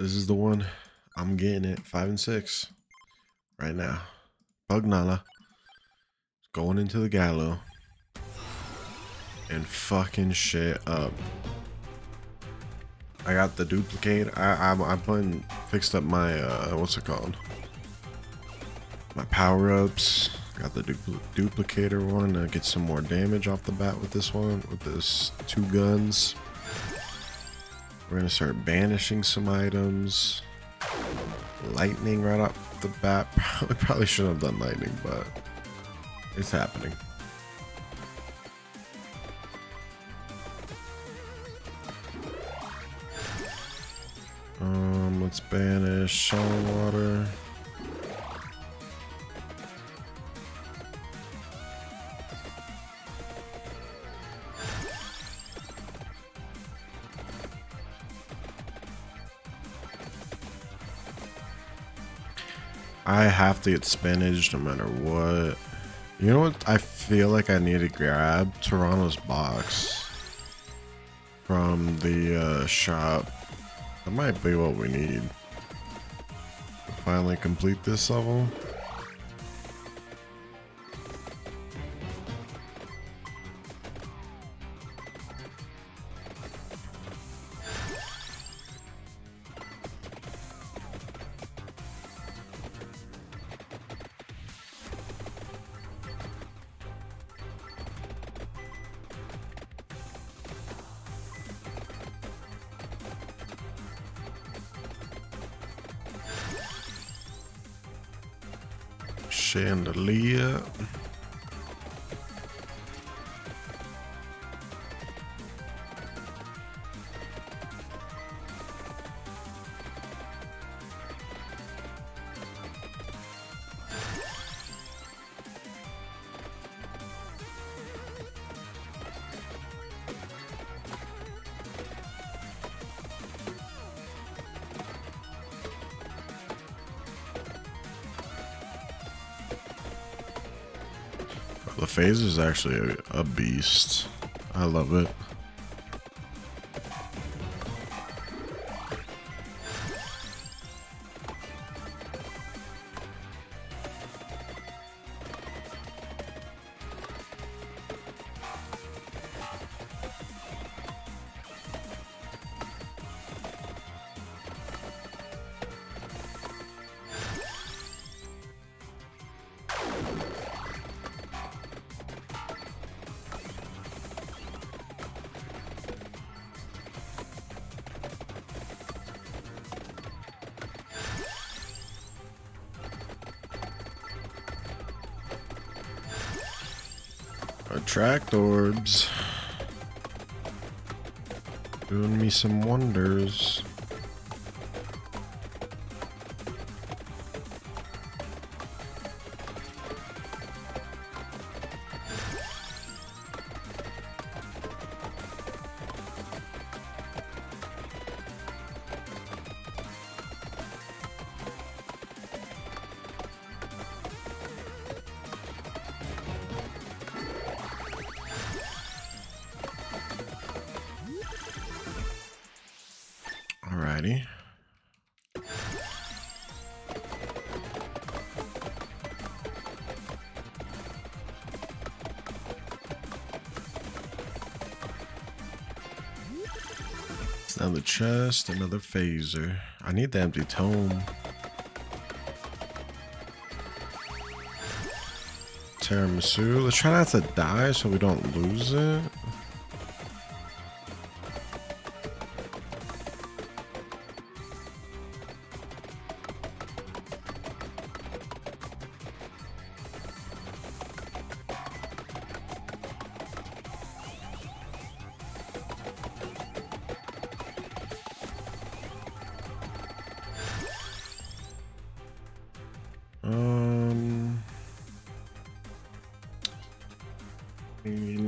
This is the one. I'm getting it. 5 and 6 right now. Pugnala going into the Gallo and fucking shit up. I got the duplicate. I'm putting, fixed up my what's it called? My power-ups. Got the duplicator one to get some more damage off the bat with this one, with this 2 guns. We're gonna start banishing some items. Lightning right off the bat. Probably shouldn't have done lightning, but it's happening. Let's banish Shower Water. I have to get spinach no matter what. You know what? I feel like I need to grab Toronto's box from the shop. That might be what we need to finally complete this level. Chandelier. The phase is actually a beast. I love it. Attract orbs doing me some wonders. Alrighty. It's another chest, another phaser. I need the empty tome. Tiramisu. Let's try not to die so we don't lose it.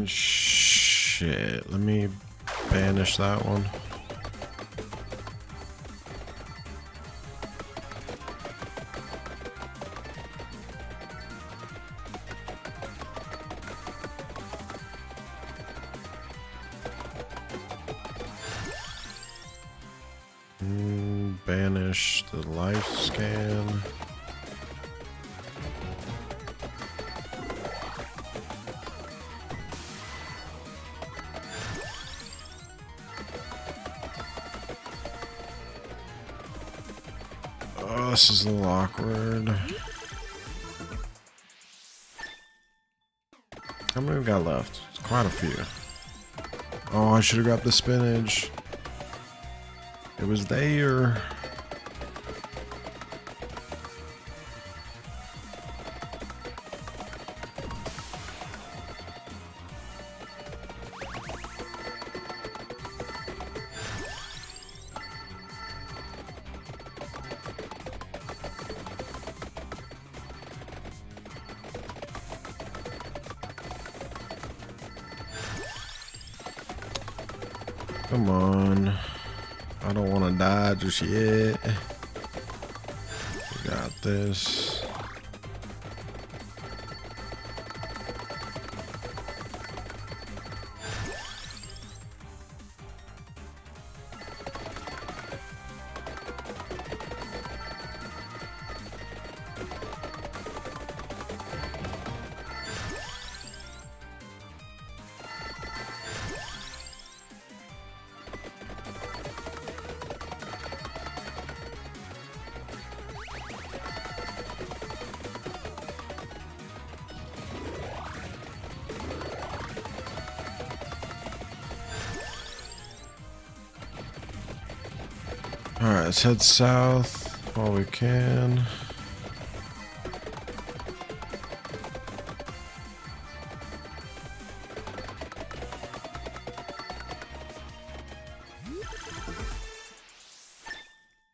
Shit, let me banish that one. Ban finish the life scan. Oh, this is a little awkward. How many we got left? It's quite a few. Oh, I should have grabbed the spinach. It was there. Come on. I don't want to die just yet. We got this. Alright, let's head south while we can.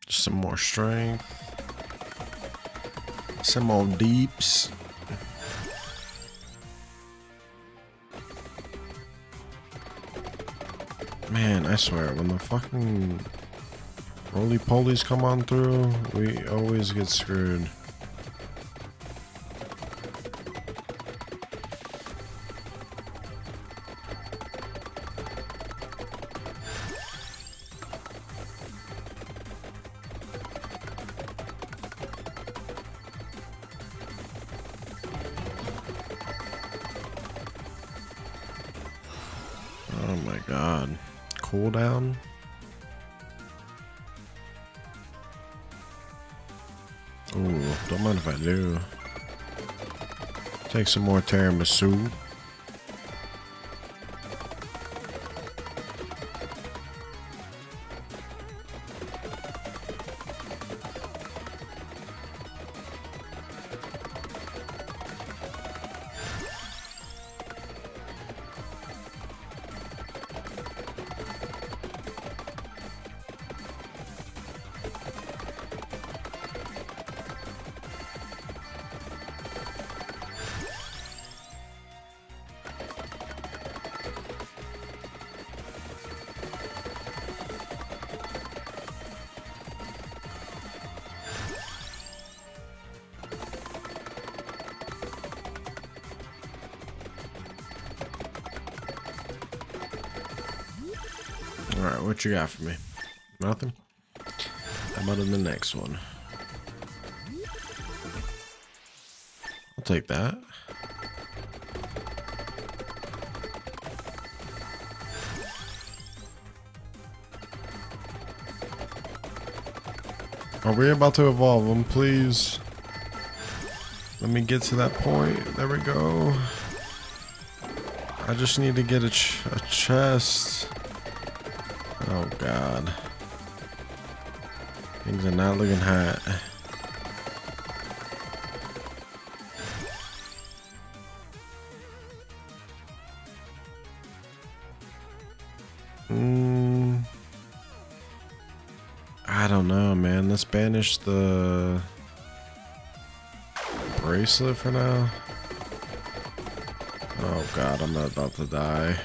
Just some more strength. Some more deeps. Man, I swear, when the fucking roly-polies come on through, we always get screwed. Oh my god. Cooldown? Ooh, don't mind if I do. Take some more tiramisu. Alright, what you got for me? Nothing? How about in the next one? I'll take that. Are we about to evolve them, please? Let me get to that point. There we go. I just need to get a chest. Oh god. Things are not looking hot. I don't know, man. Let's banish the bracelet for now. Oh god, I'm not about to die.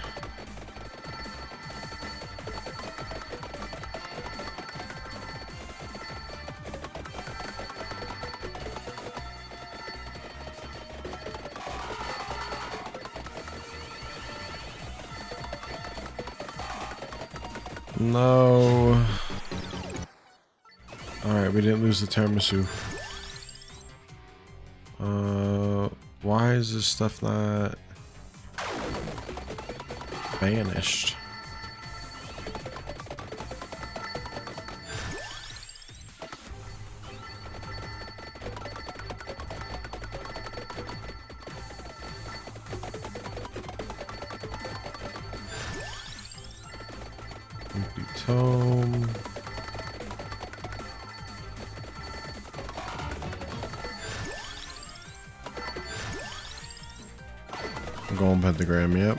No. Alright, we didn't lose the tiramisu. Why is this stuff not banished? Pentagram, yep.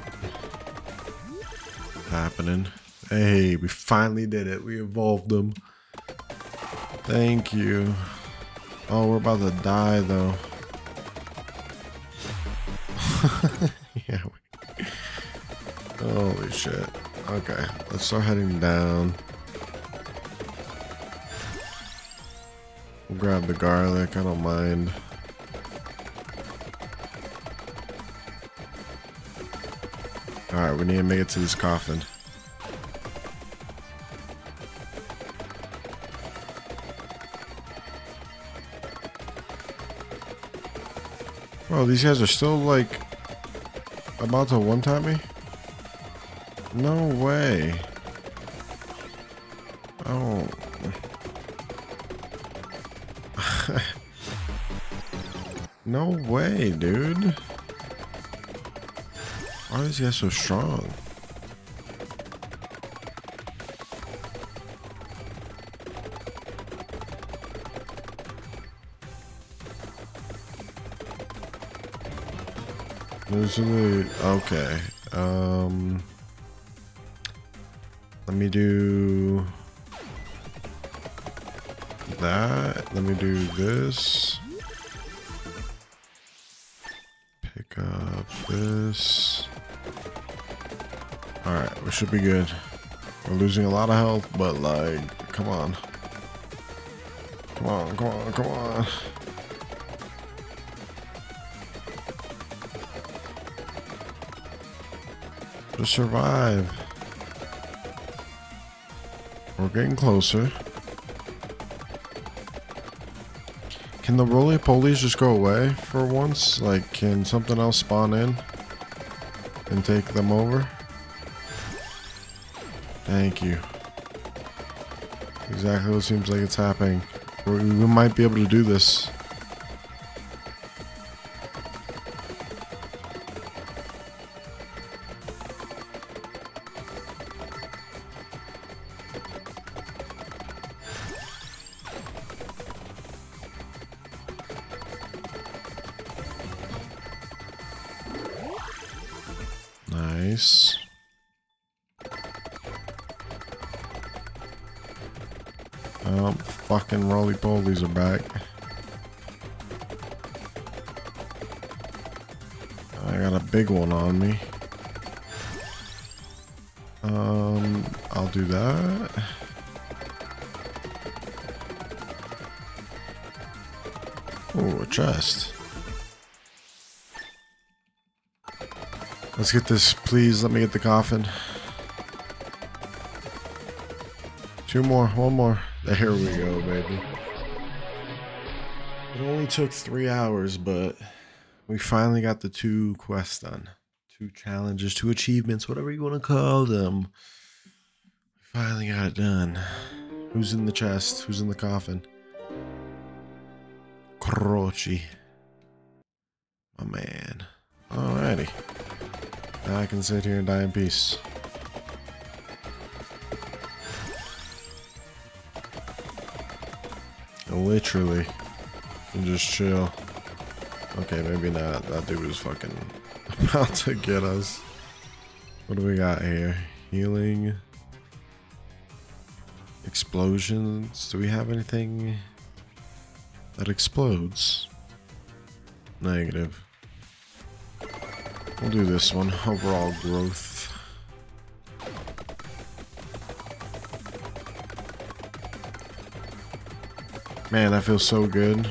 Happening. Hey, we finally did it. We evolved them. Thank you. Oh, we're about to die though. Yeah. Holy shit. Okay, let's start heading down. We'll grab the garlic. I don't mind. Alright, we need to make it to this coffin. Bro, these guys are still like about to one-tap me? No way. Oh. No way, dude. Why is he so strong? Usually, okay. Let me do that. Let me do this. Pick up this. Alright, we should be good. We're losing a lot of health, but like, come on. Come on, come on, come on. Just survive. We're getting closer. Can the roly-polies just go away for once? Like, can something else spawn in and take them over? Thank you. Exactly what seems like it's happening. We might be able to do this. Nice. Oh, fucking roly-polies are back. I got a big one on me. I'll do that. Oh, a chest. Let's get this, please. Let me get the coffin. Two more, one more. There we go, baby. It only took 3 hours, but we finally got the 2 quests done. 2 challenges, 2 achievements, whatever you want to call them. We finally got it done. Who's in the chest? Who's in the coffin? Crochi. My man. Alrighty. Now I can sit here and die in peace. Literally, and just chill. Okay, maybe not. That dude was fucking about to get us. What do we got here? Healing. Explosions. Do we have anything that explodes? Negative. We'll do this one. Overall growth. Man, I feel so good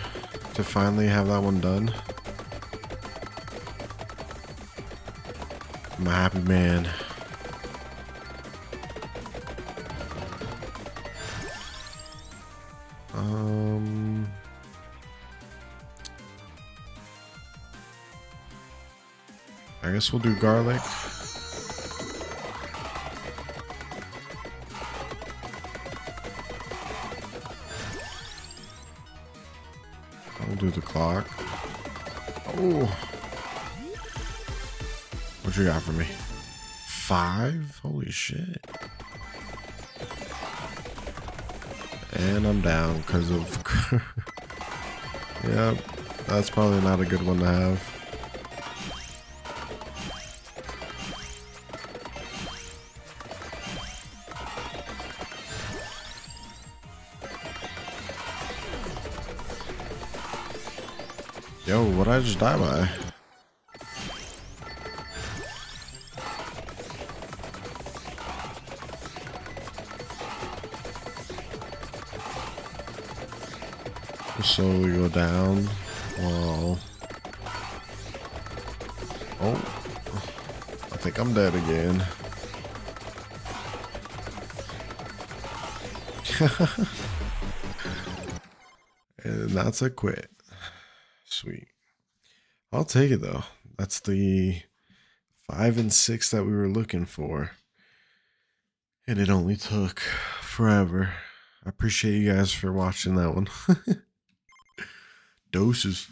to finally have that one done. I'm a happy man. I guess we'll do garlic. I'll do the clock. Oh, what you got for me? 5? Holy shit. And I'm down because of... Yep, that's probably not a good one to have. Yo, what did I just die by? We'll slowly go down. Wow. Oh, I think I'm dead again. And that's a quit. Sweet. I'll take it though. That's the 5 and 6 that we were looking for. And it only took forever. I appreciate you guys for watching that one. Doses.